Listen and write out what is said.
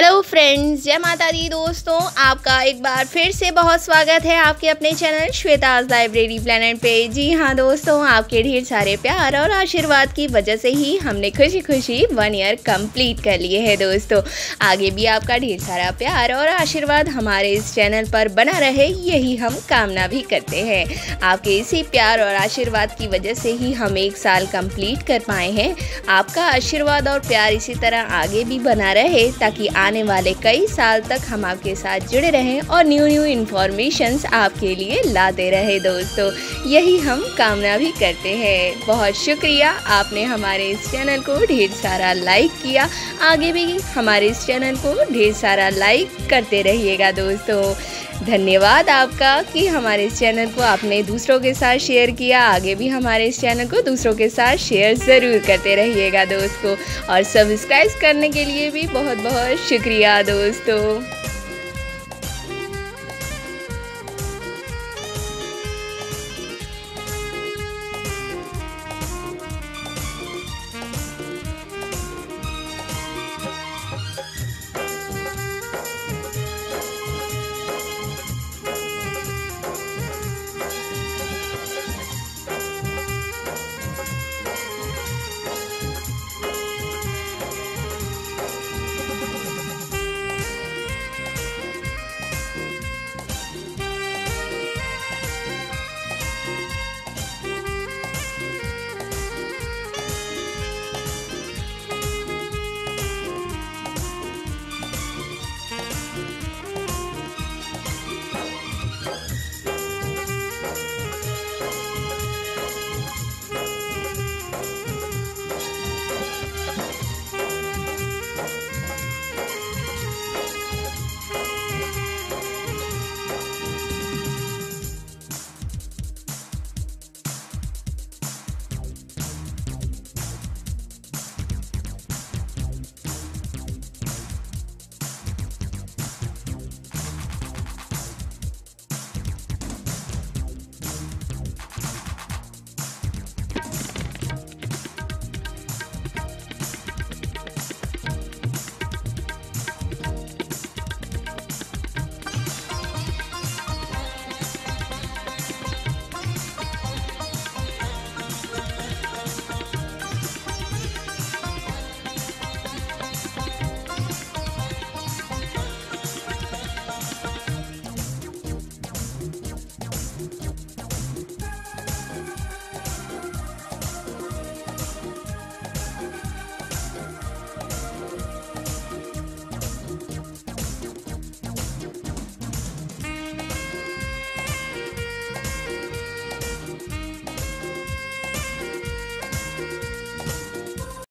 Hello friends, जय माता दी। दोस्तों आपका एक बार फिर से बहुत स्वागत है आपके अपने चैनल श्वेताज लाइब्रेरी प्लैनेट पे। जी हाँ दोस्तों, आपके ढेर सारे प्यार और आशीर्वाद की वजह से ही हमने खुशी खुशी 1 ईयर कंप्लीट कर लिए हैं। दोस्तों आगे भी आपका ढेर सारा प्यार और आशीर्वाद हमारे इस चैनल पर बना रहे, यही हम कामना भी करते हैं। आपके इसी प्यार और आशीर्वाद की वजह से ही हम 1 साल कंप्लीट कर पाए हैं। आपका आशीर्वाद और प्यार इसी तरह आगे भी बना रहे ताकि आने वाले कई साल तक हम आपके साथ जुड़े रहें और न्यू इन्फॉर्मेशंस आपके लिए लाते रहे। दोस्तों यही हम कामना भी करते हैं। बहुत शुक्रिया, आपने हमारे इस चैनल को ढेर सारा लाइक किया। आगे भी हमारे इस चैनल को ढेर सारा लाइक करते रहिएगा। दोस्तों धन्यवाद आपका कि हमारे इस चैनल को आपने दूसरों के साथ शेयर किया। आगे भी हमारे इस चैनल को दूसरों के साथ शेयर ज़रूर करते रहिएगा दोस्तों, और सब्सक्राइब करने के लिए भी बहुत बहुत शुक्रिया दोस्तों।